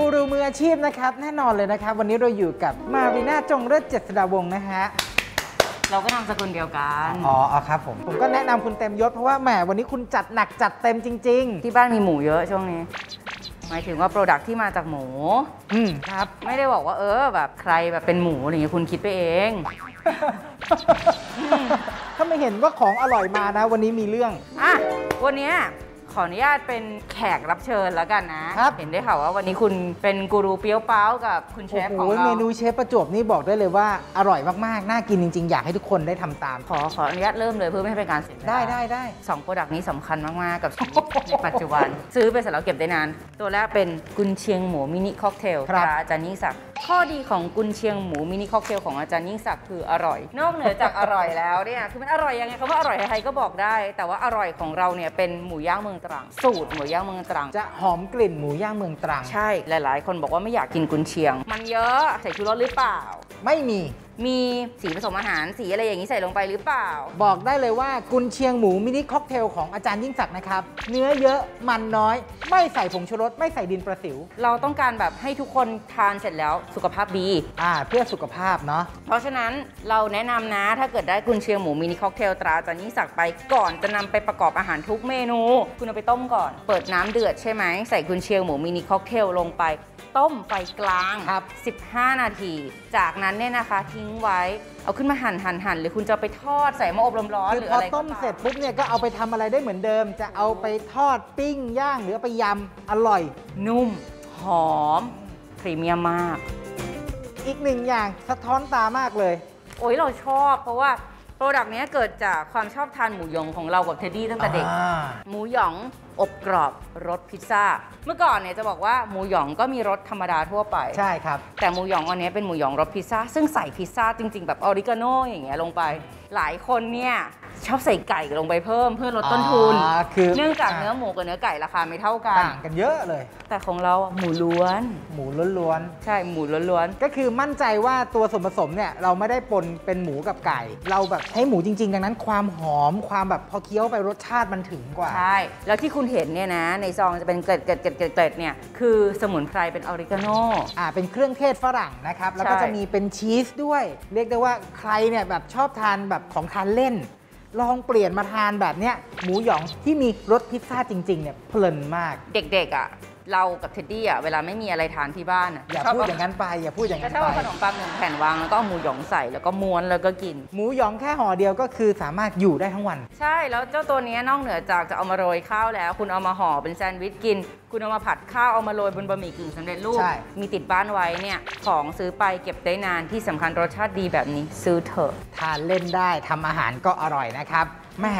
กูรูมืออาชีพนะครับแน่นอนเลยนะครับวันนี้เราอยู่กับมารีน่าจงฤทธิ์เจษฎาวงศ์นะฮะเราก็นามสกุลเดียวกันอ๋อครับผมก็แนะนำคุณเต็มยศเพราะว่าแหมวันนี้คุณจัดหนักจัดเต็มจริงๆที่บ้านมีหมูเยอะช่วงนี้หมายถึงว่าโปรดักที่มาจากหมูครับไม่ได้บอกว่าแบบใครแบบเป็นหมูอะไรอย่างเงี้ยคุณคิดไปเองถ้าไม่เห็นว่าของอร่อยมานะวันนี้มีเรื่องวันนี้ขออนุญาตเป็นแขกรับเชิญแล้วกันนะเห็นได้ค่ะว่าวันนี้คุณเป็นกูรูเปี๊ยวเป๊ากับคุณเชฟของเราเมนูเชฟประจวบนี่บอกได้เลยว่าอร่อยมากๆน่ากินจริงๆอยากให้ทุกคนได้ทำตามขออนุญาตเริ่มเลยเพื่อไม่ให้เป็นการเสียเวลาได้สองโปรดักต์นี้สำคัญมากๆกับชีวิตในปัจจุบันซื้อไปเสร็จแล้วเก็บได้นานตัวแรกเป็นกุนเชียงหมูมินิค็อกเทลตราอาจารย์ยิ่งศักดิ์ข้อดีของกุนเชียงหมูมินิค็อกเทลของอาจารย์ยิ่งศักดิ์คืออร่อยนอกเหนือจากอร่อยแล้วเนี่ยคือมันอร่อยยังไงคำว่าอร่อยใครก็บอกได้แต่ว่าอร่อยของเราเนี่ยเป็นหมูย่างเมืองตรังสูตรหมูย่างเมืองตรังจะหอมกลิ่นหมูย่างเมืองตรังใช่หลายๆคนบอกว่าไม่อยากกินกุนเชียงมันเยอะใส่ชูรสหรือเปล่าไม่มีสีผสมอาหารสีอะไรอย่างนี้ใส่ลงไปหรือเปล่าบอกได้เลยว่ากุนเชียงหมูมินิค็อกเทลของอาจารย์ยิ่งศักดิ์นะครับเนื้อเยอะมันน้อยไม่ใส่ผงชูรสไม่ใส่ดินประสิวเราต้องการแบบให้ทุกคนทานเสร็จแล้วสุขภาพดีเพื่อสุขภาพเนาะเพราะฉะนั้นเราแนะนำนะถ้าเกิดได้กุนเชียงหมูมินิค็อกเทลตราอาจารย์ยิ่งศักดิ์ไปก่อนจะนำไปประกอบอาหารทุกเมนูคุณเอาไปต้มก่อนเปิดน้ำเดือดใช่ไหมใส่กุนเชียงหมูมินิค็อกเทลลงไปต้มไฟกลาง15 นาทีจากนั้นเนี่ยนะคะทิ้งไว้เอาขึ้นมาหั่นหรือคุณจะไปทอดใส่หม้ออบลมร้อนหรืออะไรก็ตามพอต้มเสร็จปุ๊บเนี่ยก็เอาไปทำอะไรได้เหมือนเดิมจะเอาไปทอดปิ้งย่างหรือไปยำอร่อยนุ่มหอมพรีเมียมมากอีกหนึ่งอย่างสะท้อนตามากเลยโอ้ยเราชอบเพราะว่าโปรดักต์นี้เกิดจากความชอบทานหมูหยองของเรากับเทดดี้ตั้งแต่เด็กหมูหยองอบกรอบรสพิซซ่าเมื่อก่อนเนี่ยจะบอกว่าหมูหยองก็มีรสธรรมดาทั่วไปใช่ครับแต่หมูหยองอันนี้เป็นหมูหยองรสพิซซ่าซึ่งใส่พิซซ่าจริงๆแบบออริกาโนอย่างเงี้ยลงไปหลายคนเนี่ยชอบใส่ไก่ลงไปเพิ่มเพื่อลดต้นทุนเนื่องจากเนื้อหมูกับเนื้อไก่ราคาไม่เท่ากันต่างกันเยอะเลยแต่ของเราหมูล้วนใช่หมูล้วนก็คือมั่นใจว่าตัวส่วนผสมเนี่ยเราไม่ได้ปนเป็นหมูกับไก่เราแบบใช้หมูจริงๆดังนั้นความหอมความแบบพอเคี้ยวไปรสชาติมันถึงกว่าใช่แล้วที่คุณเห็นเนี่ยนะในซองจะเป็นเกล็ดเนี่ยคือสมุนไพรเป็นออริกาโน่เป็นเครื่องเทศฝรั่งนะครับแล้วก็จะมีเป็นชีสด้วยเรียกได้ว่าใครเนี่ยแบบชอบทานแบบของทานเล่นลองเปลี่ยนมาทานแบบเนี้ยหมูหยองที่มีรสพิซซ่าจริงๆเนี่ยเพลินมากเด็กๆเรากับเท็ดดี้เวลาไม่มีอะไรทานที่บ้านอย่าพูดอย่างนั้นไปก็ชอบขนมปังหนึ่งแผ่นวางแล้วก็หมูหยองใส่แล้วก็ม้วนแล้วก็กินหมูหยองแค่ห่อเดียวก็คือสามารถอยู่ได้ทั้งวันใช่แล้วเจ้าตัวนี้นอกเหนือจากจะเอามาโรยข้าวแล้วคุณเอามาห่อเป็นแซนด์วิชกินคุณเอามาผัดข้าวเอามาโรยบนบะหมี่กึ่งสำเร็จรูปมีติดบ้านไว้เนี่ยของซื้อไปเก็บได้นานที่สำคัญรสชาติดีแบบนี้ซื้อเถอะทานเล่นได้ทำอาหารก็อร่อยนะครับแม่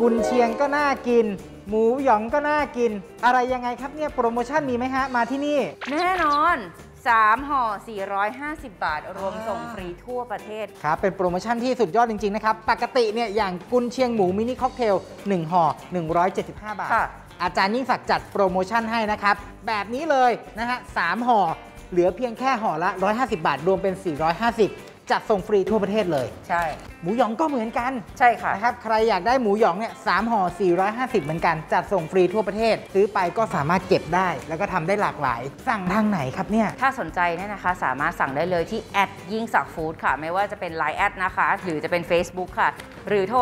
กุนเชียงก็น่ากินหมูหยองก็น่ากินอะไรยังไงครับเนี่ยโปรโมชั่นมีไหมฮะมาที่นี่แน่นอน3ห่อ450 บาทรวมส่งฟรีทั่วประเทศครับเป็นโปรโมชั่นที่สุดยอดจริงๆนะครับปกติเนี่ยอย่างกุนเชียงหมูมินิค็อกเทล1ห่อ175 บาทอาจารย์ยิ่งศักดิ์จัดโปรโมชั่นให้นะครับแบบนี้เลยนะฮะ3ห่อเหลือเพียงแค่ห่อละ150 บาทรวมเป็น450จัดส่งฟรีทั่วประเทศเลยใช่หมูหยองก็เหมือนกันใช่ค่ะนะครับใครอยากได้หมูหยองเนี่ย3ห่อ450เหมือนกันจัดส่งฟรีทั่วประเทศซื้อไปก็สามารถเก็บได้แล้วก็ทำได้หลากหลายสั่งทางไหนครับเนี่ยถ้าสนใจเนี่ยนะคะสามารถสั่งได้เลยที่แอดยิ่งศักดิ์ฟู้ดค่ะไม่ว่าจะเป็น LINE แอดนะคะหรือจะเป็น Facebook ค่ะหรือโทร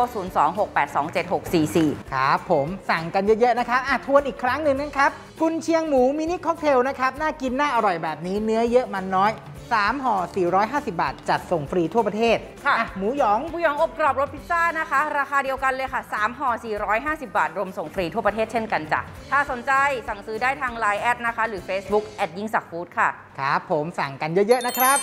026827644ครับผมสั่งกันเยอะๆนะคะทวนอีกครั้งหนึ่งนะครับกุนเชียงหมูมินิค็อกเทลนะครับน่ากินน่าอร่อยแบบนี้เนื้อเยอะมันน้อย3ห่อ450 บาทจัดส่งฟรีทั่วประเทศค่ะหมูหยองอบกรอบรสพิซซ่านะคะราคาเดียวกันเลยค่ะ3ห่อ450 บาทรวมส่งฟรีทั่วประเทศเช่นกันจ้ะถ้าสนใจสั่งซื้อได้ทาง LINE แอดนะคะหรือ Facebook แอดยิ่งศักดิ์ฟู้ดค่ะครับผมสั่งกันเยอะๆนะครับ